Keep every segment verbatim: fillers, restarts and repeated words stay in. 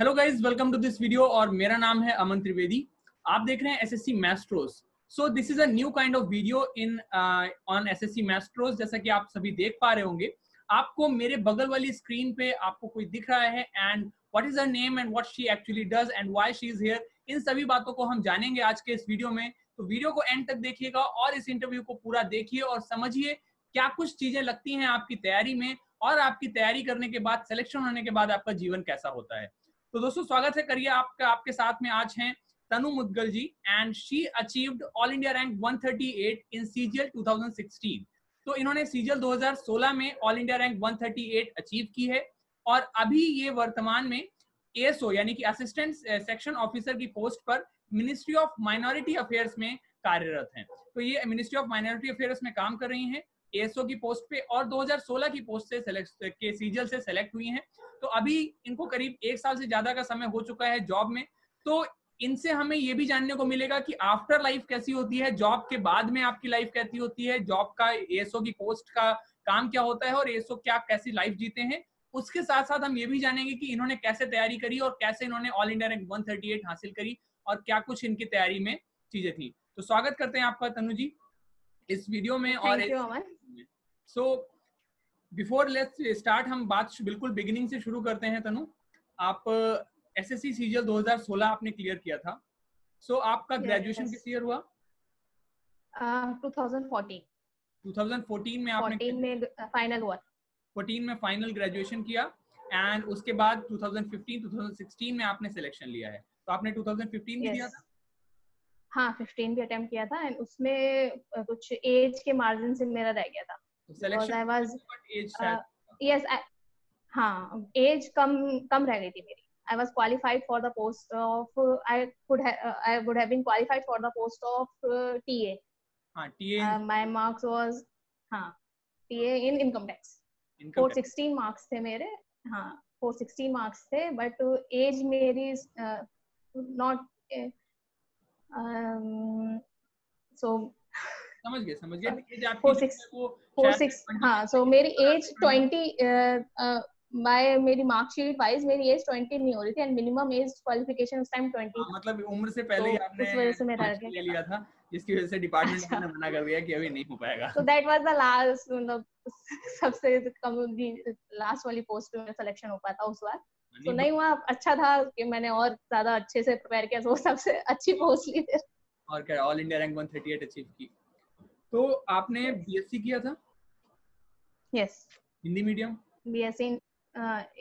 Hello guys, welcome to this video और मेरा नाम है अमन त्रिवेदी। आप देख रहे हैं SSC maestros. So this is a new kind of video in on SSC maestros. जैसा कि आप सभी देख पा रहे होंगे, आपको मेरे बगल वाली स्क्रीन पे आपको कोई दिख रहा है and what is her name and what she actually does and why she is here, इन सभी बातों को हम जानेंगे आज के इस वीडियो में। तो वीडियो को एंड तक देखिएगा और इस इंटरव्यू को पूरा देखिए और समझिए क्या कुछ चीजें लगती हैं आपकी तैयारी में और आपकी तैयारी करने के बाद, सिलेक्शन होने के बाद आपका जीवन कैसा होता है। तो दोस्तों स्वागत है करिए आपका, आपके साथ में आज हैं Tanu Mudgal ji and she achieved all India rank one thirty eight in CGL two thousand sixteen. तो इन्होंने सीजीएल दो हज़ार सोलह में all India rank one thirty eight achieve की है और अभी ये वर्तमान में एएसओ यानी कि असिस्टेंट सेक्शन ऑफिसर की पोस्ट पर मिनिस्ट्री ऑफ माइनॉरिटी अफेयर्स में कार्यरत हैं। तो ये मिनिस्ट्री ऑफ माइनॉरिटी अफेयर्स में काम कर रही हैं एएसओ की पोस्ट पे और दो हज़ार सोलह की पोस्ट से सेलेक्ट के सीजीएल से सेलेक्ट हुई हैं। तो अभी इनको करीब एक साल से ज्यादा का समय हो चुका है जॉब में। तो इनसे हमें ये भी जानने को मिलेगा कि आफ्टर लाइफ कैसी होती है, जॉब के बाद में आपकी लाइफ कैसी होती है, जॉब का एएसओ की पोस्ट का काम क्या होता है और एएसओ क्या कैसी लाइफ जीते हैं। उसके साथ साथ हम ये भी जानेंगे कि इन्होंने कैसे तैयारी करी और कैसे इन्होंने all India rank one thirty eight हासिल करी और क्या कुछ इनकी तैयारी में चीजें थी। तो स्वागत करते हैं आपका तनु जी इस वीडियो में। और सो बिफोर लेट्स स्टार्ट, हम बात बिल्कुल बिगिनिंग से शुरू करते हैं। तनु, आप एसएससी सीजीएल दो हज़ार सोलह आपने क्लियर किया था। सो so, आपका ग्रेजुएशन किस ईयर हुआ? uh, ट्वेंटी फोर्टीन में आपने में फाइनल हुआ। फोर्टीन में फाइनल ग्रेजुएशन किया एंड उसके बाद two thousand fifteen two thousand sixteen में आपने सिलेक्शन लिया है। तो आपने टू थाउजेंड फिफ्टीन में लिया था? हाँ, फिफ्टीन भी अटेम्प्ट किया था एंड उसमें कुछ एज के मार्जिन से मेरा रह गया था। सिलेक्शन एज यस, हाँ एज कम कम रह गई थी मेरी। I was qualified for the post of uh, I could have uh, I would have been qualified for the post of uh, T A. हाँ, T A. Uh, my marks was हाँ T A in income tax. Income tax. four sixteen marks थे मेरे, हाँ four sixteen marks थे, but uh, age मेरी uh, not uh, um, so. समझ गए समझ गए age आपकी four six four six, हाँ so मेरी age twenty uh, uh, मैं मेरी मार्कशीट वाइज मेरी एज ट्वेंटी नहीं हो रही थी एंड मिनिमम एज क्वालिफिकेशन उस टाइम ट्वेंटी, मतलब उम्र से पहले ही आपने उस वजह से मेरा ले लिया था, जिसकी वजह से डिपार्टमेंट ने मना कर दिया कि अभी नहीं हो पाएगा। So that was the last, मतलब सबसे कम लास्ट वाली पोस्ट पे मेरा सिलेक्शन हो पाया था उस बार। तो नहीं हुआ, अच्छा था कि मैंने और ज्यादा अच्छे से प्रिपेयर किया तो सबसे अच्छी पोस्ट ली और क्या all India rank one thirty eight achieve की। तो आपने बीएससी किया था? यस, हिंदी मीडियम बीएससी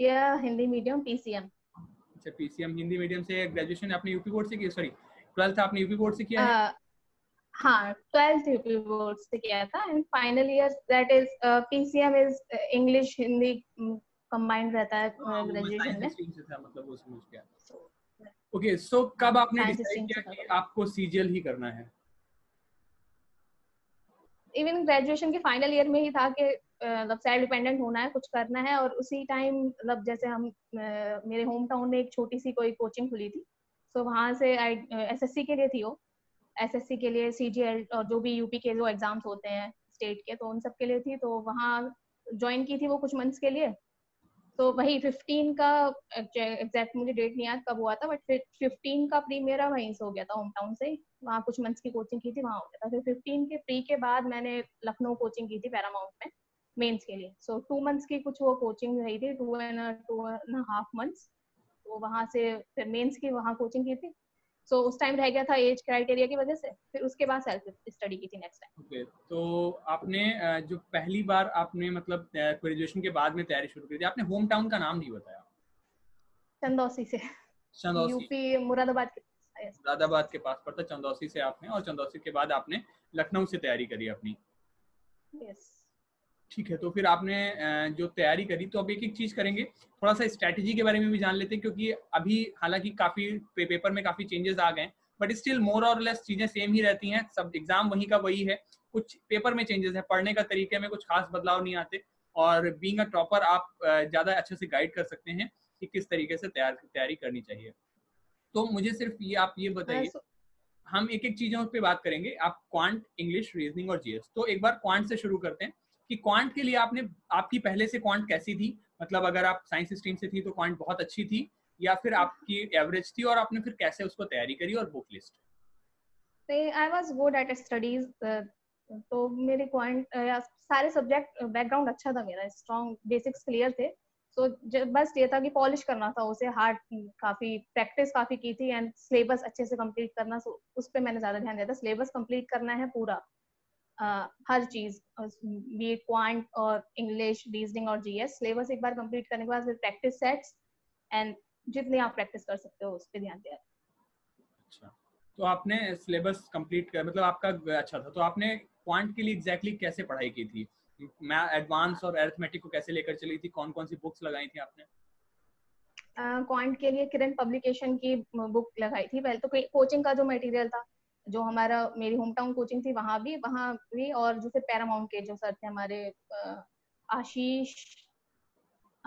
या हिंदी मीडियम पीसीएम। अच्छा, पीसीएम हिंदी मीडियम से। ग्रेजुएशन आपने यूपी बोर्ड से किया? सॉरी, ट्वेल्थ आपने यूपी बोर्ड से किया है? हां, ट्वेल्थ यूपी बोर्ड से किया था and final year that is PCM is English Hindi combined रहता है ग्रेजुएशन में। मतलब वो समझ गया। ओके, सो कब आपने डिसाइड किया कि आपको सीजीएल ही करना है? इवन ग्रेजुएशन के फाइनल ईयर में ही था कि मतलब सेल्फ डिपेंडेंट होना है, कुछ करना है। और उसी टाइम मतलब जैसे हम मेरे होम टाउन में एक छोटी सी कोई कोचिंग खुली थी, सो वहाँ से आई एसएससी के लिए थी, वो एसएससी के लिए सीजीएल और जो भी यूपी के जो एग्जाम्स होते हैं स्टेट के, तो उन सब के लिए थी। तो वहाँ ज्वाइन की थी वो कुछ मंथ्स के लिए। तो वही फिफ्टीन का एग्जैक्ट मुझे डेट नहीं याद कब हुआ था, बट फिर फिफ्टीन का प्री मेरा वहीं से हो गया था होम टाउन से। वहाँ कुछ मंथ्स की कोचिंग की थी, वहाँ हो गया था। फिर फिफ्टीन के प्री के बाद मैंने लखनऊ कोचिंग की थी पैरामाउंट में मेंस के लिए। सो टू मंथ्स की कुछ वो कोचिंग रही थी, two and two and half months. तो वहाँ से फिर मेंस की वहाँ कोचिंग की थी। सो so, उस टाइम रह गया था एज क्राइटेरिया की वजह से। फिर उसके बाद सेल्फ स्टडी की थी नेक्स्ट टाइम। ओके, तो आपने जो पहली बार आपने मतलब ग्रेजुएशन के बाद में तैयारी शुरू की थी, आपने होम टाउन का नाम नहीं बताया? चंदौसी से, चंदौसी यूपी मुरादाबाद के पास, मुरादाबाद के पास पड़ता। चंदौसी से आपने, और चंदौसी के बाद आपने लखनऊ से तैयारी करी अपनी। यस, ठीक है। तो फिर आपने जो तैयारी करी, तो अब एक एक चीज करेंगे, थोड़ा सा स्ट्रैटेजी के बारे में भी जान लेते हैं, क्योंकि अभी हालांकि काफी पे, पेपर में काफी चेंजेस आ गए, बट स्टिल मोर और लेस चीजें सेम ही रहती हैं। सब एग्जाम वही का वही है, कुछ पेपर में चेंजेस है, पढ़ने का तरीके में कुछ खास बदलाव नहीं आते। और बीइंग अ टॉपर आप ज्यादा अच्छे से गाइड कर सकते हैं कि किस तरीके से तैयार तैयारी करनी चाहिए। तो मुझे सिर्फ ये आप ये बताइए, हम एक एक चीजों पे बात करेंगे। आप क्वांट, इंग्लिश, रीजनिंग और जीएस। तो एक बार क्वांट से शुरू करते हैं कि क्वांट के लिए आपने, आपकी पहले से क्वांट कैसी थी? मतलब अगर आप साइंस स्ट्रीम से थी तो क्वांट बहुत अच्छी थी, या फिर आपकी एवरेज थी और आपने फिर कैसे उसको तैयारी करी और book list? I was good at studies, तो मेरे पॉइंट सारे सब्जेक्ट बैकग्राउंड अच्छा था मेरा, स्ट्रॉन्ग बेसिक्स क्लियर थे, तो so, बस ये था कि पॉलिश करना था उसे, हार्ड काफी प्रैक्टिस काफी की थी एंड सिलेबस अच्छे से कंप्लीट करना, so, उस पे मैंने ज्यादा ध्यान दिया था। सिलेबस कंप्लीट करना है पूरा, uh, हर चीज बी क्वांट और इंग्लिश, रीजनिंग और जीएस। सिलेबस एक बार कंप्लीट करने के बाद फिर प्रैक्टिस सेट्स एंड जितने आप प्रैक्टिस कर सकते हो उस पे ध्यान दिया। अच्छा, तो आपने सिलेबस कंप्लीट कर, मतलब आपका अच्छा था, तो आपने क्वांट के लिए एग्जैक्टली exactly कैसे पढ़ाई की थी? मैं एडवांस और अरिथमेटिक को कैसे लेकर चली थी? कौन कौन सी बुक्स लगाई थी आपने? क्वांट uh, के लिए किरण पब्लिकेशन की बुक लगाई थी। पहले तो कोचिंग का जो मटेरियल था, जो हमारा मेरी होम टाउन कोचिंग थी वहाँ भी वहाँ भी और जैसे पैरामाउंट के जो सर थे हमारे, आशीष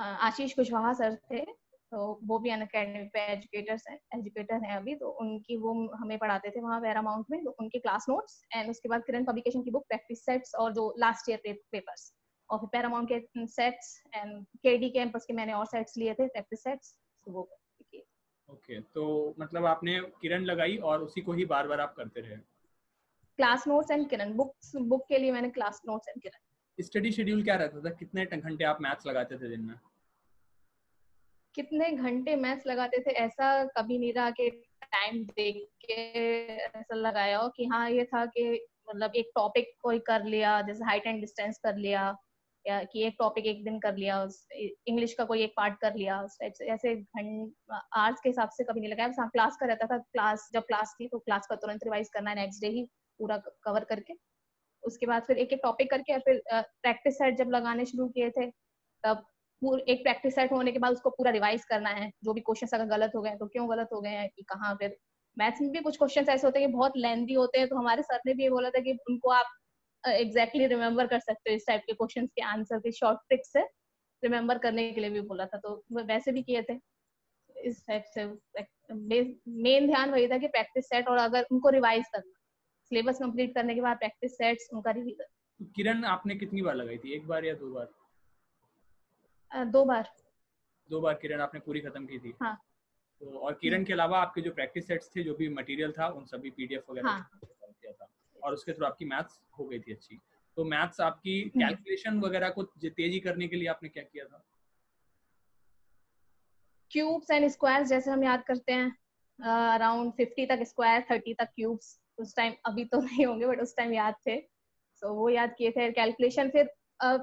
आशीष कुशवाहा सर थे, तो वो भी अनअकैडमी पे एजुकेटर्स हैं एजुकेटर हैं अभी, तो उनकी वो हमें पढ़ाते थे वहाँ पैरामाउंट में, तो उनके क्लास नोट्स एंड उसके बाद किरण पब्लिकेशन की बुक, प्रैक्टिस सेट्स और जो लास्ट ईयर पेपर्स, और फिर पैरामाउंट के सेट्स एंड केडी कैंपस के मैंने और सेट्स लिए थे, प्रैक्टिस सेट्स, तो वो किए। ओके, तो मतलब आपने किरण लगाई और उसी को ही बार बार आप करते रहे? Class notes and Kiran, books book के लिए मैंने class notes and Kiran. Study schedule क्या रहता था? कितने घंटे आप मैथ्स लगाते थे दिन में? कितने घंटे मैथ्स लगाते थे ऐसा कभी नहीं रहा कि टाइम देख के ऐसा लगाया हो, कि हाँ ये था कि मतलब एक टॉपिक कोई कर लिया, जैसे हाइट एंड डिस्टेंस कर लिया, या कि एक टॉपिक एक दिन कर लिया, इंग्लिश का कोई एक पार्ट कर लिया, उस टाइप से। ऐसे घंटे आवर्स के हिसाब से कभी नहीं लगाया। बस हाँ, क्लास का रहता था, क्लास जब क्लास थी तो क्लास का तुरंत रिवाइज करना, नेक्स्ट डे ही पूरा कवर करके, उसके बाद फिर एक एक टॉपिक करके, और फिर प्रैक्टिस सेट जब लगाने शुरू किए थे तब एक प्रैक्टिस सेट होने के बाद उसको पूरा रिवाइज करना है, जो भी क्वेश्चंस अगर गलत हो गए तो क्यों गलत हो गए हैं, कि कहाँ। फिर मैथ्स में भी कुछ क्वेश्चंस ऐसे होते हैं कि बहुत लेंथी होते हैं, तो हमारे सर ने भी ये बोला था कि उनको आप एग्जैक्टली रिमेम्बर कर सकते हो, इस टाइप के क्वेश्चंस के आंसर के शॉर्ट ट्रिक्स से रिमेम्बर करने के लिए भी बोला था, तो वैसे भी किए थे। इस टाइप से मेन ध्यान वही था कि प्रैक्टिस सेट और अगर उनको रिवाइज करना, सिलेबस कम्प्लीट करने के बाद प्रैक्टिस सेट्स, उनका रिवीजन। किरण आपने कितनी बार लगाई थी, एक बार या दो बार? दो बार। दो बार किरण आपने पूरी खत्म की थी? हाँ। तो और किरण के अलावा आपके जो प्रैक्टिस सेट्स थे, जो भी मटेरियल था, उन सभी पीडीएफ वगैरह किया था, और उसके थ्रू आपकी मैथ्स हो गई थी अच्छी। तो मैथ्स आपकी कैलकुलेशन वगैरह को तेजी करने के लिए आपने क्या किया था? क्यूब्स एंड स्क्वायर्स, जैसे हम याद करते हैं अराउंड फिफ्टी तक स्क्वायर, थर्टी तक क्यूब्स, उस टाइम, अभी तो नहीं होंगे बट उस टाइम याद थे, सो वो याद किए थे। कैलकुलेशन फिर Uh,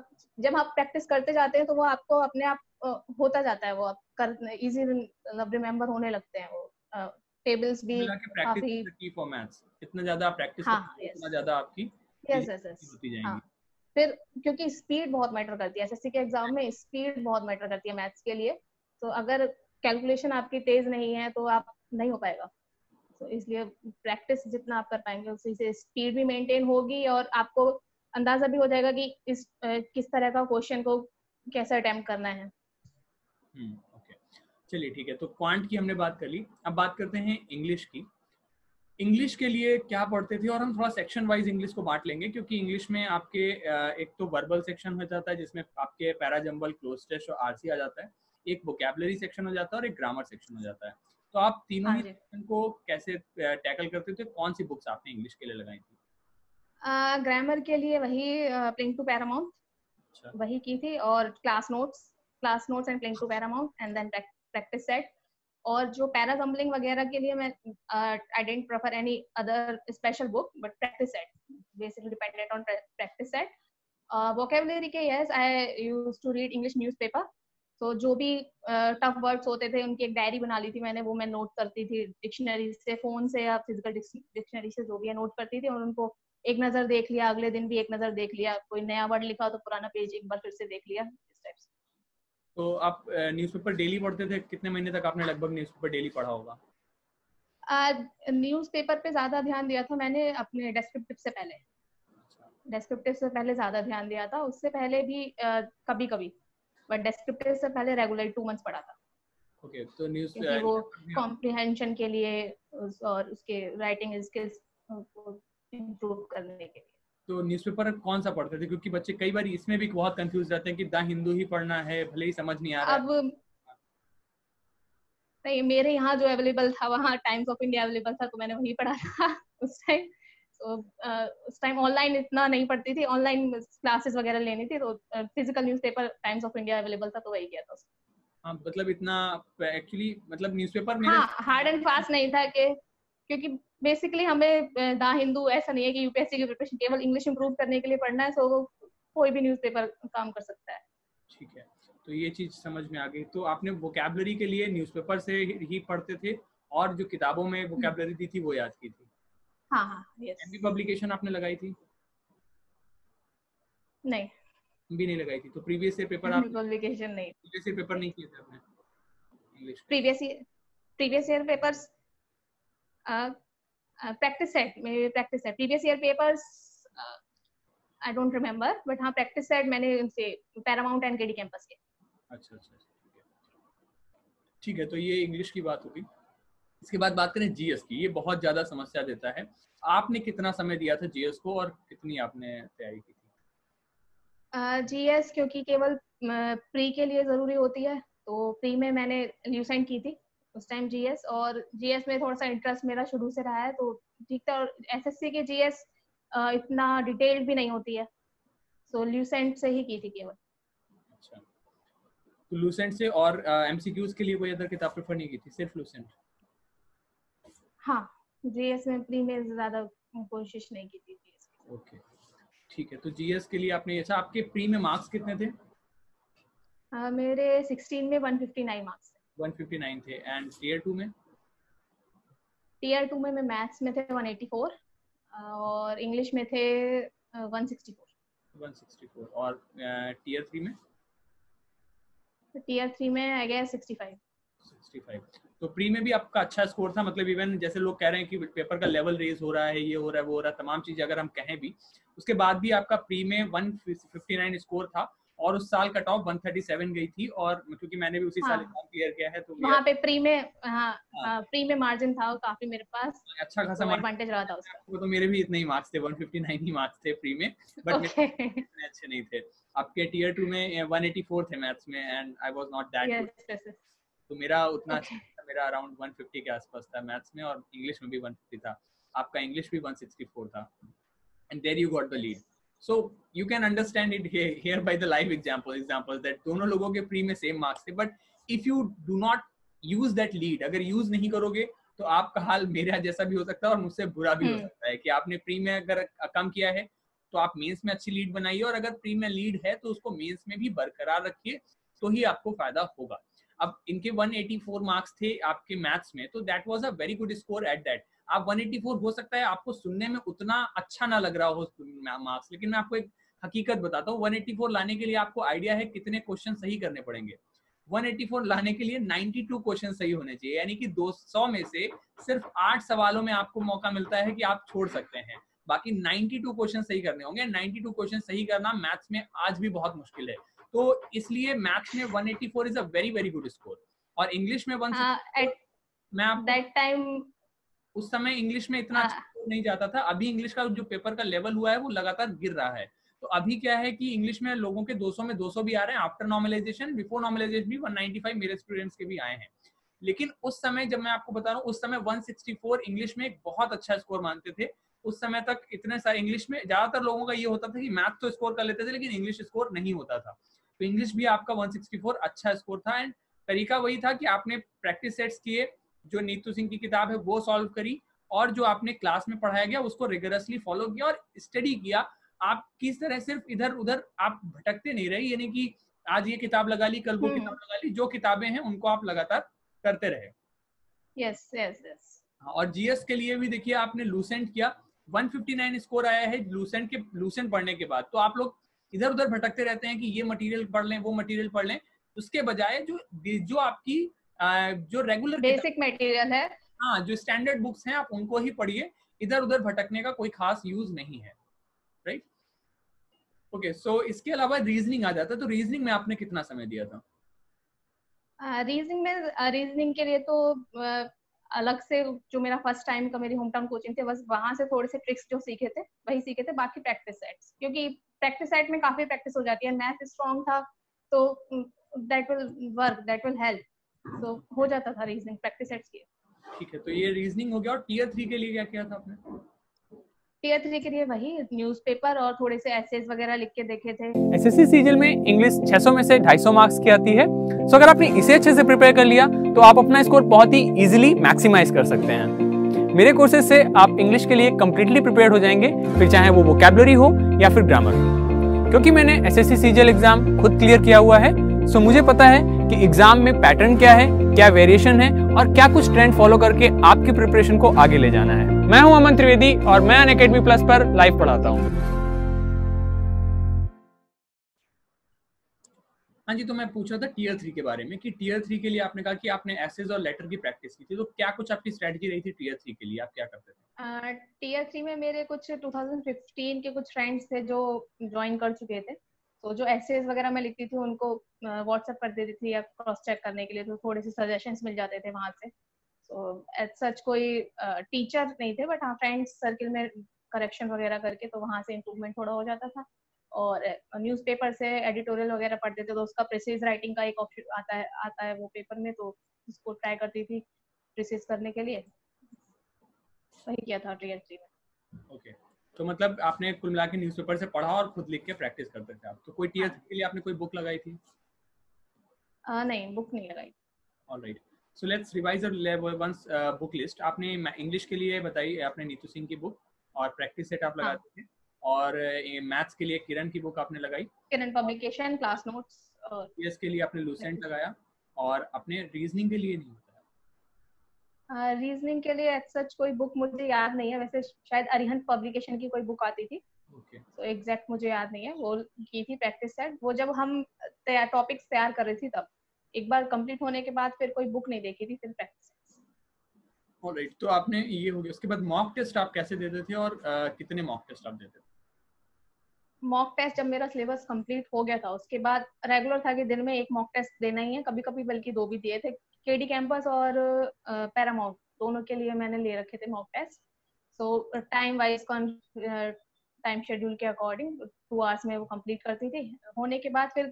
जब आप प्रैक्टिस करते जाते हैं तो वो आपको अपने आप uh, होता जाता है, वो आप कर इजी रिमेम्बर होने लगते हैं वो uh, टेबल्स भी काफी। कितना ज्यादा आप प्रैक्टिस करते हैं उतना ज्यादा आपकी यस यस यस होती जाएगी। फिर क्योंकि स्पीड बहुत मैटर करती है, एसएससी के एग्जाम में स्पीड बहुत मैटर करती है मैथ्स के लिए, तो अगर कैलकुलेशन आपकी तेज नहीं है तो आप नहीं हो पाएगा, तो इसलिए प्रैक्टिस जितना आप कर पाएंगे उसी से स्पीड भी मेंटेन होगी और आपको अंदाजा भी हो जाएगा कि इस किस तरह का क्वेश्चन को कैसे अटेम्प्ट करना है। हम्म, ओके, चलिए ठीक है। तो क्वांट की हमने बात कर ली, अब बात करते हैं इंग्लिश की। इंग्लिश के लिए क्या पढ़ते थे? और हम थोड़ा सेक्शन वाइज इंग्लिश को बांट लेंगे, क्योंकि इंग्लिश में आपके एक तो वर्बल सेक्शन हो जाता है जिसमें आपके पैराजम्बल, क्लोज टेस्ट और आरसी आ जाता है, एक वोकैबुलरी सेक्शन हो जाता है और एक ग्रामर सेक्शन हो जाता है। तो आप तीनों सेक्शन को कैसे टैकल करते थे? कौन सी बुक्स आपने इंग्लिश के लिए लगाई थी? ग्रामर uh, के लिए वही प्लिंग टू पैरामाउंट वही की थी, और class notes class notes and प्लिंग to Paramount and then practice set. और जो पैराजम्बलिंग वगैरह के लिए मैं I don't prefer any other special book, but practice set basically dependent on practice set. Vocabulary के yes I use to read English newspaper, तो जो भी टफ uh, वर्ड्स होते थे उनकी एक डायरी बना ली थी मैंने, वो मैं नोट करती थी डिक्शनरी से, फोन से या फिजिकल डिक्शनरी से, जो भी है नोट करती थी, और उनको एक नजर देख लिया, अगले दिन भी एक नजर देख लिया, कोई नया वर्ड लिखा तो पुराना पेज एक बार फिर से देख लिया, इस टाइप से। तो आप न्यूज़पेपर डेली पढ़ते थे? कितने महीने तक आपने लगभग न्यूज़पेपर डेली पढ़ा होगा? न्यूज़पेपर पे ज्यादा ध्यान दिया था मैंने अपने डेस्क्रिप्टिव से पहले, डेस्क्रिप्टिव से पहले ज्यादा ध्यान दिया था, उससे पहले भी कभी कभी, बट डेस्क्रिप्टिव से पहले रेगुलर टू मंथ्स पढ़ा था। ओके, तो न्यूज़ वो कॉम्प्रिहेंशन के लिए और उसके राइटिंग स्किल्स इंप्रूव करने के लिए। तो न्यूज़पेपर कौन सा पढ़ते थे? क्योंकि बच्चे कई बार इसमें भी बहुत कंफ्यूज रहते हैं कि द हिंदू ही पढ़ना है, भले ही समझ नहीं आ रहा अब है। नहीं, मेरे यहाँ जो अवेलेबल था वहाँ टाइम्स ऑफ इंडिया अवेलेबल था तो मैंने वही पढ़ा था उस टाइम। तो उस टाइम ऑनलाइन इतना नहीं पढ़ती थी, ऑनलाइन क्लासेस वगैरह लेनी थी, तो physical newspaper Times of India available था तो वही किया था। हाँ, मतलब इतना एक्चुअली मतलब न्यूज़पेपर में हाँ हार्ड एंड फास्ट नहीं था कि, क्योंकि बेसिकली हमें द हिंदू ऐसा नहीं है कि यूपीएससी की प्रिपरेशन केवल इंग्लिश इंप्रूव करने के लिए पढ़ना है, तो कोई भी न्यूज़पेपर काम कर सकता है। ठीक है, तो ये चीज समझ में आ गई। तो आपने वोकैबुलरी के लिए न्यूज़पेपर से ही पढ़ते थे और जो किताबों में वोकैबुलरी दी थी वो याद की थी। हाँ हाँ, यस। एमबी पब्लिकेशन आपने लगाई थी? नहीं, एमबी नहीं लगाई थी। तो प्रीवियस ईयर पेपर आप पब्लिकेशन नहीं, प्रीवियस ईयर पेपर नहीं किए थे आपने English? Previous year previous year papers practice set में practice set previous year papers I don't remember, but हाँ प्रैक्टिस सेट मैंने उनसे पैरामाउंट एंड केडी कैंपस के। अच्छा अच्छा, ठीक है ठीक है। तो ये इंग्लिश की बात होगी। इसके बाद बात करें जीएस की, ये बहुत ज्यादा समस्या देता है। आपने कितना समय दिया था जीएस को और कितनी आपने तैयारी की थी? जीएस uh, क्योंकि केवल प्री के लिए जरूरी होती है, तो प्री में मैंने ल्यूसेंट की थी उस टाइम जीएस, और जीएस में थोड़ा सा इंटरेस्ट मेरा शुरू से रहा है तो ठीक था। और एसएससी के जीएस इतना डिटेल्ड भी नहीं होती है, सो ल्यूसेंट से ही की थी केवल। अच्छा, तो लूसेंट से। और एमसीक्यूज uh, के लिए कोई अदर किताब प्रेफर नहीं की थी, सिर्फ लूसेंट? हाँ, जीएस में प्री में ज्यादा कोशिश नहीं की थी जीएस की। ओके, ठीक है। तो जीएस के लिए आपने, अच्छा आपके प्री में मार्क्स कितने थे? uh, मेरे सोलह में एक सौ उनसठ मार्क्स थे। एक सौ उनसठ थे। एंड टीयर टू में? टीयर टू में मैं मैथ्स में थे एक सौ चौरासी और इंग्लिश में थे एक सौ चौंसठ। और टीयर थ्री में? टीयर थ्री में आ गया पैंसठ। तो प्री में भी आपका अच्छा स्कोर था, मतलब इवन जैसे लोग कह रहे हैं कि पेपर का लेवल रेज हो रहा है, ये हो रहा है, वो हो रहा है, तमाम चीजें अगर हम कहें भी, उसके बाद भी आपका प्री में एक सौ उनसठ स्कोर था और उस साल कट ऑफ एक सौ सैंतीस गई थी। और क्योंकि मैंने भी उसी हाँ, साल एग्जाम क्लियर किया है तो वहां पे प्री में हाँ, हाँ, प्री में मार्जिन था काफी मेरे पास, अच्छा खासा एडवांटेज रहा था उसका। तो मेरे भी इतने ही मार्क्स थे, एक सौ उनसौ ही मार्क्स थे प्री में, बट मेरे अच्छे नहीं थे। आपके टीयर टू में एक सौ चौरासी थे मैथ्स में and I was not that good, तो मेरा उतना अच्छा था, मेरा अराउंड एक सौ पचास के आसपास था मैथ्स में और इंग्लिश में भी एक सौ पचास था। आपका इंग्लिश भी एक सौ चौंसठ था and there you got the lead. So you can understand it here, here by the live example, examples that दोनों लोगों के pre में same marks थे, but if you do not use that lead, अगर use नहीं करोगे तो आपका हाल मेरा जैसा भी हो सकता है और मुझसे बुरा भी हो सकता है कि आपने pre में अगर कम किया है तो आप मेंस में अच्छी लीड बनाइए, और अगर pre में लीड है तो उसको मेंस में भी बरकरार रखिए, तो ही आपको फायदा होगा। अब इनके एक सौ चौरासी मार्क्स थे आपके मैथ्स में, तो that was a very good score at that. आप एक सौ चौरासी हो सकता है आपको सुनने में उतना अच्छा ना लग रहा हो मार्क्स, लेकिन मैं आपको एक हकीकत बताता हूँ, एक सौ चौरासी लाने के लिए आपको आइडिया है कितने क्वेश्चन सही करने पड़ेंगे। एक सौ चौरासी लाने के लिए बानवे क्वेश्चन सही होने चाहिए, यानी कि दो सौ में से सिर्फ आठ सवालों में आपको मौका मिलता है कि आप छोड़ सकते हैं, बाकी बानवे क्वेश्चन सही करने होंगे। बानवे क्वेश्चन सही करना मैथ्स में आज भी बहुत मुश्किल है, तो इसलिए मैथ्स में एक सौ चौरासी is a very very good score. और इंग्लिश में वन मैं आप दैट टाइम उस समय इंग्लिश में इतना अच्छा नहीं जाता था। अभी इंग्लिश का जो पेपर का लेवल हुआ है वो लगातार गिर रहा है, तो अभी क्या है कि इंग्लिश में लोगों के दो सौ में दो सौ भी आ रहे हैं, आफ्टर नॉर्मलाइजेशन बिफोर नॉर्मलाइजेशन भी एक सौ पचानवे मेरे स्टूडेंट्स के भी आए हैं। लेकिन उस समय जब मैं आपको बता रहा हूँ उस समय एक सौ चौंसठ इंग्लिश में एक बहुत अच्छा स्कोर मानते थे। उस समय तक इतने सारे इंग्लिश में ज्यादातर लोगों का ये होता था कि मैथ तो स्कोर कर लेते थे लेकिन इंग्लिश स्कोर नहीं होता था, तो इंग्लिश भी आपका एक सौ चौंसठ अच्छा स्कोर था। एंड तरीका वही था कि आपने प्रैक्टिस सेट्स किए, जो नीतू सिंह की किताब है वो सॉल्व करी, और जो आपने क्लास में पढ़ाया गया उसको रिगरसली फॉलो किया और स्टडी किया। आप किस तरह सिर्फ इधर उधर आप भटकते नहीं रहे, यानी कि आज ये किताब लगा ली कल वो किताब लगा ली, जो किताबें हैं उनको आप लगातार करते रहे। Yes yes yes. और जीएस के लिए भी देखिए आपने लूसेंट किया, एक सौ उनसठ स्कोर आया है लूसेंट के, लूसेंट पढ़ने के बाद। तो आप लोग इधर उधर भटकते रहते हैं कि ये मटेरियल पढ़ लें वो मटेरियल पढ़ लें, उसके बजाय जो जो आपकी जो रेगुलर बेसिक मटेरियल है, हाँ जो स्टैंडर्ड बुक्स हैं आप उनको ही पढ़िए, इधर उधर भटकने का कोई खास यूज नहीं है, राइट? ओके, सो इसके अलावा रीजनिंग आ जाता है, तो रीजनिंग में आपने कितना समय दिया था? रीजनिंग में रीजनिंग के लिए तो अलग से जो मेरा फर्स्ट टाइम का मेरी होम टाउन कोचिंग थे, बस वहां से थोड़े से ट्रिक्स जो सीखे थे वही सीखे थे, बाकी प्रैक्टिस सेट्स, क्योंकि प्रैक्टिस सेट में काफी प्रैक्टिस हो जाती है। मैथ स्ट्रांग था तो that will work, that will help. तो हो जाता था रीजनिंग प्रैक्टिस सेट्स के। ठीक है, तो ये रीजनिंग हो गया। और टीयर थ्री के लिए क्या किया था आपने? टीयर थ्री के लिए वही न्यूज़पेपर और थोड़े से एसेज वगैरह लिख के देखे थे। एसएससी सीजीएल में इंग्लिश छह सौ में से दो सौ पचास मार्क्स की आती है, सो अगर आपने इसे अच्छे से प्रिपेयर कर लिया तो आप अपना स्कोर बहुत ही इजीली मैक्सिमाइज कर सकते हैं। मेरे कोर्सेज से आप इंग्लिश के लिए कम्प्लीटली प्रिपेयर हो जाएंगे, फिर चाहे वो वोकैबुलरी हो या फिर ग्रामर। क्योंकि मैंने एसएससी सीजीएल एग्जाम खुद क्लियर किया हुआ है, सो मुझे पता है कि एग्जाम में पैटर्न क्या है, क्या वेरिएशन है और क्या कुछ ट्रेंड फॉलो करके आपकी प्रिपरेशन को आगे ले जाना है। मैं हूं अमन त्रिवेदी और मैं अनअकैडमी प्लस पर लाइव पढ़ाता हूं। हाँ जी, तो मैं पूछा था टीयर थ्री के बारे में कि टीयर थ्री के लिए आपने कहा कि आपने एसेज और लेटर की प्रैक्टिस की थी, तो क्या कुछ आपकी स्ट्रेटजी रही थी टीयर थ्री के लिए, आप क्या करते थे? टीयर थ्री में मेरे कुछ दो हज़ार पंद्रह के कुछ फ्रेंड्स थे जो ज्वाइन कर चुके थे, तो जो एसेज वगैरह मैं लिखती थी उनको व्हाट्सएप कर देती थी या क्रॉस चेक करने के लिए, तो थोड़े से सजेशंस मिल जाते थे वहां से। तो एज सच कोई टीचर नहीं थे, बट हाँ फ्रेंड्स सर्किल में करेक्शन वगैरह करके तो वहां से इम्प्रूवमेंट थोड़ा हो जाता था। और न्यूज़पेपर से एडिटोरियल वगैरह पढ़ते थे, तो उसका प्रिसीज राइटिंग का एक ऑप्शन आता है आता है वो पेपर में, तो उसको ट्राई करती थी प्रिसीज करने के लिए। वही किया था टीयर थ्री में। ओके, तो मतलब आपने कुल मिला के न्यूज़पेपर से पढ़ा और खुद लिख के प्रैक्टिस करते थे आप। तो कोई टीयर के लिए आपने कोई बुक लगाई थी? आ, नहीं, बुक नहीं लगाई। Alright, so let's revise our once book list. आपने इंग्लिश के लिए बताई आपने नीतू सिंह की बुक और प्रैक्टिस सेट आप लगाते थे, और मैथ्स के लिए किरण की बुक आपने लगाई, Kiran publication, class notes. ES के लिए आपने लूसेंट लगाया, और अपने रीजनिंग के लिए नहीं? रीजनिंग uh, के लिए एज सच कोई बुक मुझे याद नहीं है, वैसे शायद अरिहंत पब्लिकेशन की कोई बुक आती थी, तो एग्जैक्ट मुझे याद नहीं है। वो की थी प्रैक्टिस सेट, वो जब हम टॉपिक्स तैयार कर रही थी तब। एक बार कंप्लीट होने के बाद फिर कोई बुक नहीं देखी थी, फिर प्रैक्टिस। ऑलराइट, तो आपने ये हो गया। उसके बाद मॉक टेस्ट आप कैसे देते थे और uh, कितने मॉक टेस्ट आप देते थे? मॉक टेस्ट जब मेरा सिलेबस कंप्लीट हो गया था उसके बाद रेगुलर था कि दिन में एक मॉक टेस्ट देना ही है, कभी कभी बल्कि दो भी दिए थे। केडी कैंपस और पैरामाउंट दोनों के लिए मैंने ले रखे थे mock test. So time wise time schedule के अकॉर्डिंग टू आवर्स में वो कंप्लीट करती थी। होने के बाद फिर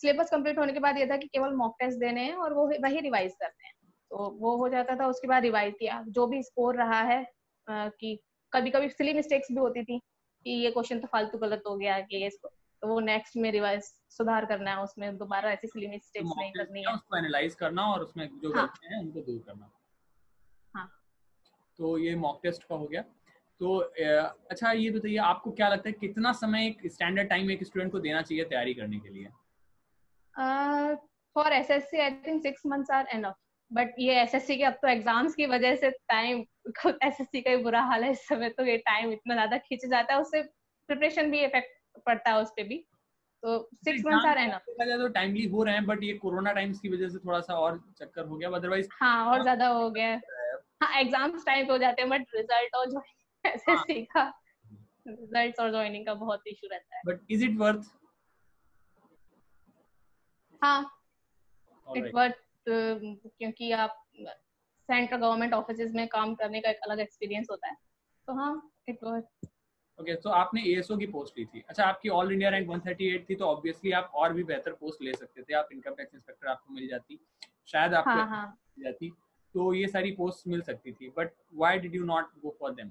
सिलेबस कंप्लीट होने के बाद ये था कि केवल मॉक टेस्ट देने हैं और वो वही रिवाइज करते हैं, तो वो हो जाता था। उसके बाद रिवाइज किया जो भी स्कोर रहा है, uh, कि कभी कभी सिली मिस्टेक्स भी होती थी कि ये क्वेश्चन तो फालतू गलत हो गया कि इसको, तो वो नेक्स्ट में रिवाइज सुधार करना है, उसमें दोबारा ऐसी सिली मिस्टेक्स नहीं करनी है, उसको एनालाइज करना और उसमें जो गलतियां हैं उनको दूर करना। हाँ, तो ये मॉक टेस्ट का हो गया। तो अच्छा ये बताइए आपको क्या लगता है कितना समय एक स्टैंडर्ड टाइम एक स्टूडेंट को देना चाहिए तैयारी करने के लिए? For SSC I think six months are enough, but ये एसएससी के अब तो एग्जाम्स की वजह से टाइम, एसएससी का ही बुरा हाल है इस समय, तो ये टाइम इतना ज्यादा खींच जाता है, उससे प्रिपरेशन भी इफेक्ट पड़ता है उस पे भी। तो सिक्स मंथ्स आर एनफ। तो टाइमली हो रहे हैं, बट ये कोरोना टाइम्स की वजह से थोड़ा सा और चक्कर हो गया, अदरवाइज हाँ और ज्यादा हो गया। हाँ, एग्जाम्स टाइम हो जाते हैं, बट रिजल्ट और ज्वाइनिंग, एसएससी का रिजल्ट्स और ज्वाइनिंग का बहुत इशू रहता है। But is it worth? हाँ, इट वर्थ, क्योंकि आप सेंट्रल गवर्नमेंट ऑफिसेज में काम करने का एक अलग एक्सपीरियंस होता है, तो हाँ इट वर्थ। ओके, तो आपने एएसओ की पोस्ट ली थी। अच्छा, आपकी ऑल इंडिया रैंक एक सौ अड़तीस थी, तो ऑब्वियसली आप और भी बेहतर पोस्ट ले सकते थे। आप इनकम टैक्स इंस्पेक्टर आपको मिल जाती शायद, आपको हाँ, हाँ. मिल जाती, तो ये सारी पोस्ट मिल सकती थी, but why did you not go for them?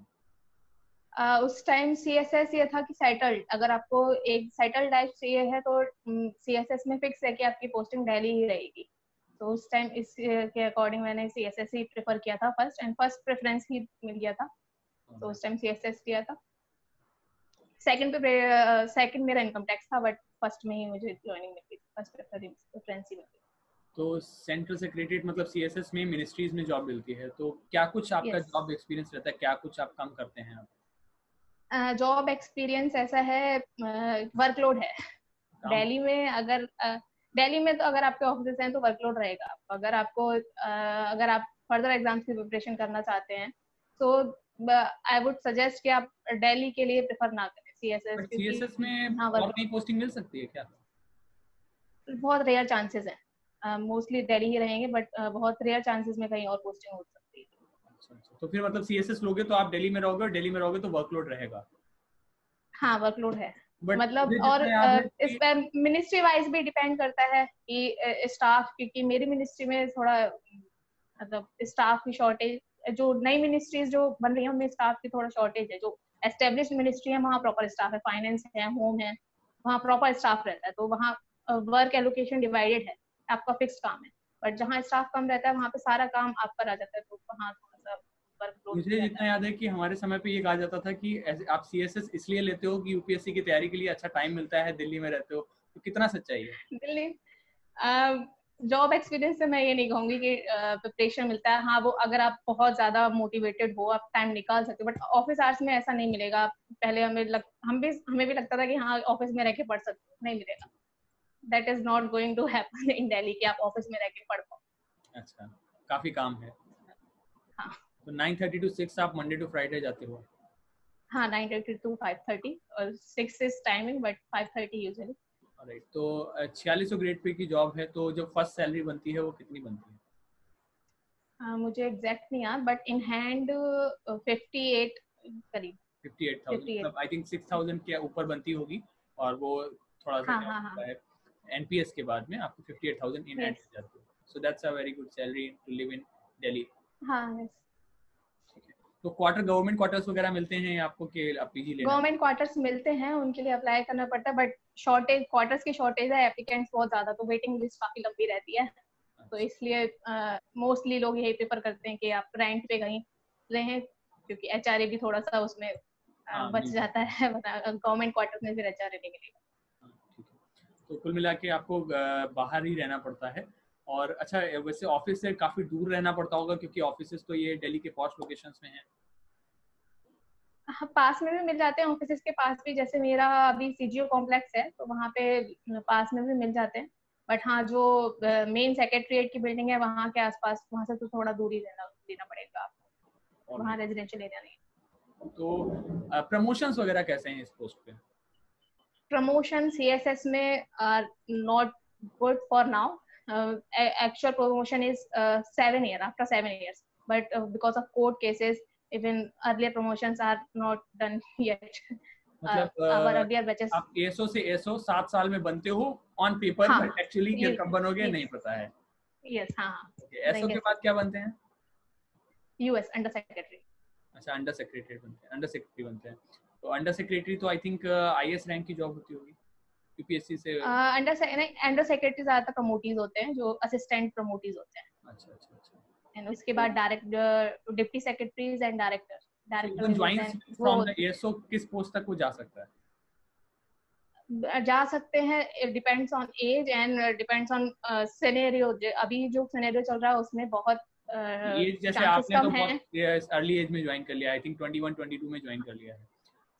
उस टाइम सीएसएस ये था कि सेटल्ड, अगर आपको एक सेटल्ड लाइफ चाहिए है तो सीएसएस में फिक्स है कि आपकी पोस्टिंग दिल्ली ही रहेगी, तो उस टाइम इस के अकॉर्डिंग मैंने सीएसएस ही प्रेफर किया था फर्स्ट, एंड फर्स्ट प्रेफरेंस ही मिल गया था, तो उस टाइम सीएसएस किया था। सेकंड पे सेकंड मेरा इनकम टैक्स था, बट फर्स्ट में ही मुझे ज्वाइनिंग मिल गई, फर्स्ट प्रेफरेंस ही मिल गई। तो सेंट्रल से क्रेडिट मतलब सीएसएस में मिनिस्ट्रीज में जॉब मिलती है, तो क्या कुछ आपका जॉब एक्सपीरियंस रहता है, क्या कुछ आप काम करते हैं? जॉब एक्सपीरियंस ऐसा है, वर्कलोड है दिल्ली में, अगर दिल्ली में तो अगर आपके ऑफिस हैं तो वर्कलोड रहेगा। अगर आपको अगर आप फर्दर एग्जाम्स की प्रिपरेशन करना चाहते हैं तो आई वुड सजेस्ट कि आप दिल्ली के लिए प्रेफर ना करें सीएसएस, क्योंकि सीएसएस में और नई पोस्टिंग मिल सकती है क्या? बहुत रेयर चांसेस हैं, मोस्टली दिल्ली ही रहेंगे, बट बहुत रेयर चांसेस में कहीं और पोस्टिंग हो सकती है। अच्छा, अच्छा, तो फिर मतलब सीएसएस लोगे तो आप दिल्ली में रहोगे, दिल्ली में रहोगे तो वर्कलोड रहेगा। हाँ, वर्कलोड है। मतलब और इस पर मिनिस्ट्री वाइज भी डिपेंड करता है कि स्टाफ, क्योंकि मेरी मिनिस्ट्री में थोड़ा मतलब स्टाफ की शॉर्टेज, जो नई मिनिस्ट्रीज जो बन रही है उनमें स्टाफ की थोड़ा शॉर्टेज है। जो एस्टेब्लिश मिनिस्ट्री है वहाँ प्रॉपर स्टाफ है, फाइनेंस है, होम है, वहाँ प्रॉपर स्टाफ रहता है, तो वहाँ वर्क एलोकेशन डिवाइडेड है, आपका फिक्स काम है। बट जहाँ स्टाफ कम रहता है वहाँ पे सारा काम आप पर आ जाता है, तो वहाँ थोड़ा सा मुझे जितना याद है कि हमारे समय पे ये कहा जाता था कि आप सीएसएस इसलिए लेते हो कि यूपीएससी की तैयारी के लिए अच्छा टाइम मिलता है, दिल्ली में रहते हो, तो कितना सच्चाई है? दिल्ली जॉब एक्सपीरियंस से मैं ये नहीं कहूँगी कि प्रिपरेशन मिलता है, हाँ वो अगर आप बहुत ज्यादा मोटिवेटेड हो आप टाइम निकाल सकते हो, बट ऑफिस आवर्स में ऐसा नहीं मिलेगा। पहले हमें लग, हम भी हमें भी लगता था कि हाँ ऑफिस में रह के पढ़ सकते, नहीं मिलेगा, that is not going to happen in Delhi कि आप ऑफिस में रह के पढ़ पाओ। अच्छा, काफी काम है। हाँ तो nine thirty to six आप मंडे टू फ्राइडे जाते हो? हाँ nine thirty to five thirty और six is timing but five thirty usually। Alright, तो छियालीस सौ ग्रेड पे की जॉब है, तो जो फर्स्ट सैलरी बनती है वो कितनी बनती है? हाँ मुझे एग्जैक्ट नहीं याद, बट इन हैंड fifty-eight करीब fifty-eight thousand, मतलब आई थिंक six thousand के ऊपर बनती होगी, और वो थोड़ा सा हाँ, हाँ, है एनपीएस के बाद में आपको fifty-eight thousand इन हैंड मिल जाती है, so that's a very good salary to live in Delhi. हाँ तो क्वार्टर गवर्नमेंट क्वार्टर्स वगैरह मिलते हैं आपको कि आप पीजी लेना? गवर्नमेंट क्वार्टर्स मिलते हैं, उनके लिए अप्लाई करना पड़ता है, बट शॉर्टेज क्वार्टर्स की शॉर्टेज है, एप्लीकेंट्स बहुत ज्यादा, तो वेटिंग लिस्ट काफी लंबी रहती है। अच्छा। तो इसलिए मोस्टली लोग यही प्रेफर करते हैं कि आप रेंट पे कहीं रहें, क्योंकि एचआरए भी थोड़ा सा उसमें आ, बच जाता है, गवर्नमेंट क्वार्टर्स में फिर एचआरए नहीं मिलेगा। तो कुल मिला के आपको बाहर ही रहना पड़ता है। और अच्छा, वैसे ऑफिस से काफी दूर रहना पड़ता होगा, क्योंकि ऑफिसेस तो ये दिल्ली के पॉश लोकेशंस में हैं। हाँ, पास में भी मिल जाते हैं ऑफिसेस के पास भी, जैसे मेरा अभी सीजीओ कॉम्प्लेक्स है तो वहाँ पे पास में भी मिल जाते हैं, बट हाँ जो मेन सेक्रेटरीट की बिल्डिंग है वहाँ के आसपास, वहाँ से तो थोड़ा दूरी रहना देना पड़ेगा आपको, और वहाँ रेजिडेंशियल एरिया नहीं। तो प्रमोशंस वगैरह कैसे हैं इस पोस्ट पे? प्रमोशन सीएसएस में are not good for now. Uh, actual promotion is uh, seven years after seven years, but uh, because of court cases, even earlier promotions are not done yet. मतलब our earlier batches. आप A S O से A S O सात साल में बनते हो on paper, हाँ, but actually क्या कब बनोगे नहीं पता है. Yes, हाँ. Okay, A S O के बाद क्या बनते हैं? U S Under Secretary. अच्छा, Under Secretary बनते हैं, Under Secretary बनते हैं. तो Under Secretary तो I think I S rank की जॉब होती होगी. यूपीएससी से अंडर अंडर सेक्रेटरी ज्यादातर प्रमोटीज होते हैं, जो असिस्टेंट प्रमोटीज होते हैं। अच्छा अच्छा अच्छा। एंड उसके बाद director, deputy secretaries and director. Director joins from the ASO किस पोस्ट तक को जा सकता है? जा सकते हैं, depends on age and depends on scenario. अभी जो सिनेरियो चल रहा है उसमें बहुत एज, जैसे आपने तो बहुत अर्ली एज में ज्वाइन कर लिया, आई थिंक twenty-one twenty-two में ज्वाइन कर लिया है,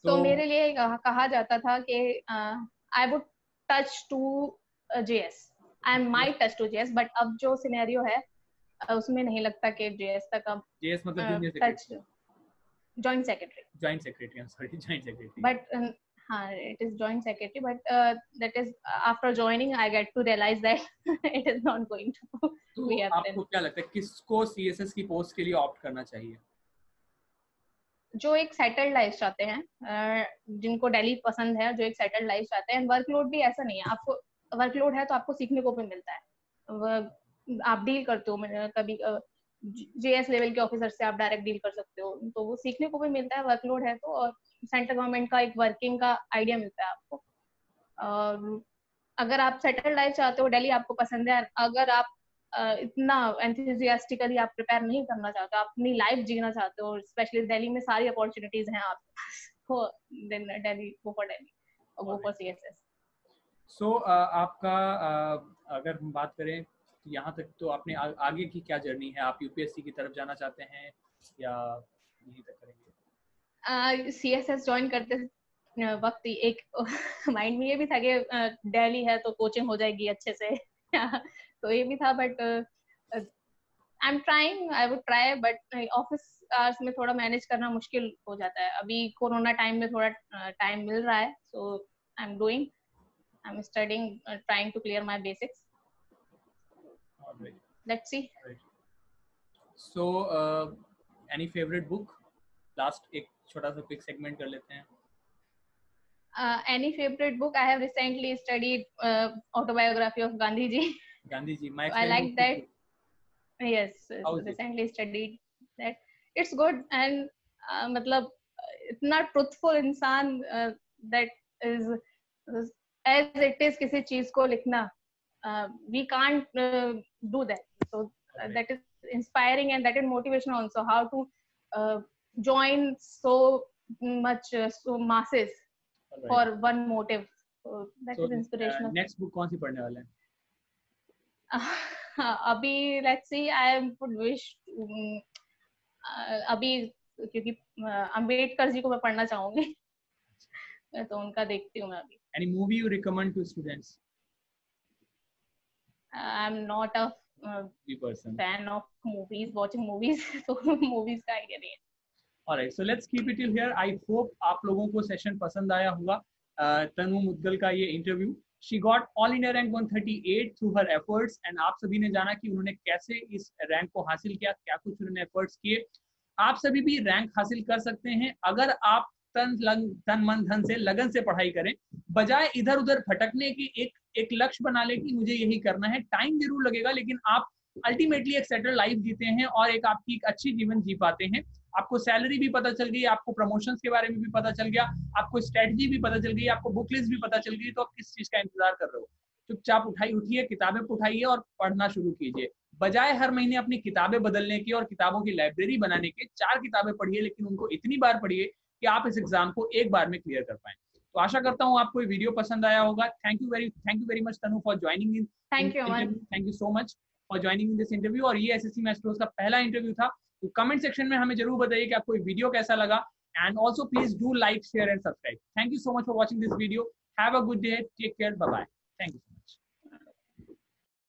तो मेरे लिए कहा जाता था कि I would touch to uh, J S. I might touch to J S, but अब जो सिनेरियो है उसमें नहीं लगता कि J S तक अब J S मतलब uh, joint secretary. Joint secretary. I'm sorry, joint secretary. But uh, हाँ, it is joint secretary. But uh, that is after joining, I get to realize that it is not going to so be happen. आपको क्या लगता है किसको C S S की post के लिए opt करना चाहिए? जो एक सेटल्ड लाइफ चाहते हैं, जिनको दिल्ली पसंद है, जो एक सेटल्ड लाइफ चाहते हैं, वर्कलोड भी ऐसा नहीं है, आपको वर्कलोड है तो आपको सीखने को भी मिलता है, आप डील करते हो, कभी जेएस लेवल के ऑफिसर से आप डायरेक्ट डील कर सकते हो, तो वो सीखने को भी मिलता है, वर्कलोड है तो, और सेंट्रल गवर्नमेंट का एक वर्किंग का आइडिया मिलता है आपको। और अगर आप सेटल्ड लाइफ चाहते हो, दिल्ली आपको पसंद है, अगर आप Uh, इतना एंथुजियास्टिकली आप प्रिपेयर नहीं करना चाहते, आप अपनी लाइफ जीना चाहते हो, स्पेशली दिल्ली में सारी अपॉर्चुनिटीज हैं आप, तो then Delhi, go for Delhi और गो फॉर सीएसएस। सो आपका uh, अगर हम बात करें यहाँ तक, तो आपने आ, आगे की क्या जर्नी है? आप यूपीएससी की तरफ जाना चाहते हैं या यहीं तक करेंगे? सीएसएस ज्वाइन करते वक्त एक माइंड में ये भी था कि दिल्ली है तो कोचिंग हो जाएगी अच्छे से, तो ये भी था, but I am trying, I would try, but office hours में थोड़ा मैनेज करना मुश्किल हो जाता है, अभी कोरोना टाइम में थोड़ा टाइम uh, मिल रहा है, so I am doing, I am studying, trying to clear my basics, let's see. So any favourite book? Last एक छोटा सा क्विक सेगमेंट कर लेते हैं। Uh, any favorite book? I have recently studied uh, autobiography of Gandhi ji. Gandhi ji, my favorite. I like that. Yes, recently it? studied that. It's good and uh, matlab itna truthful इंसान uh, that is as it is किसी चीज को लिखना. Uh, we can't uh, do that. So uh, that is inspiring and that is motivation also. How to uh, join so much uh, so masses. Right. For one motive, so that so, is inspirational. Uh, next book कौन सी पढ़ने वाला है? अभी let's see, I would wish um, uh, अभी क्योंकि uh, Ambedkar ji को मैं पढ़ना चाहूँगी, तो उनका देखती हूँ मैं अभी. Any movie you recommend to students? I'm not a uh, fan of movies, watching movies, so movies का idea नहीं है. Alright, so let's keep it till here. I hope आप लोगों को सेशन पसंद आया होगा. तनु मुदगल का ये interview. She got all India rank one thirty-eight through her efforts and आप सभी ने जाना कि उन्होंने कैसे इस रैंक को हासिल किया, क्या कुछ उन्होंने एफर्ट्स किए. आप सभी भी रैंक हासिल कर सकते हैं अगर आप तन लग, तन मन धन से लगन से पढ़ाई करें, बजाय इधर उधर भटकने की एक एक लक्ष्य बना ले कि मुझे यही करना है. टाइम जरूर लगेगा लेकिन आप अल्टीमेटली एक सेटल लाइफ जीते हैं और एक आपकी एक अच्छी जीवन जी पाते हैं. आपको सैलरी भी पता चल गई, आपको प्रमोशंस के बारे में भी पता चल गया, आपको स्ट्रेटजी भी पता चल गई, आपको बुक लिस्ट भी पता चल गई. तो आप किस चीज का इंतजार कर रहे हो? चुपचाप उठाई उठिए, किताबें उठाइए और पढ़ना शुरू कीजिए, बजाय हर महीने अपनी किताबें बदलने की और किताबों की लाइब्रेरी बनाने के. चार किताबें पढ़िए लेकिन उनको इतनी बार पढ़िए कि आप इस एग्जाम को एक बार में क्लियर कर पाए. तो आशा करता हूँ आपको ये वीडियो पसंद आया होगा. Thank you very thank you very much Tanu for joining. Thank you thank you so much और ज्वाइनिंग इन दिस इंटरव्यू. और ये एसएससी मैस्ट्रोस का पहला इंटरव्यू था. तो कमेंट सेक्शन में हमें जरूर बताइए कि आपको ये वीडियो कैसा लगा. And also please do like share and subscribe. Thank you so much for watching this video. Have a good day, take care, bye bye. Thank you.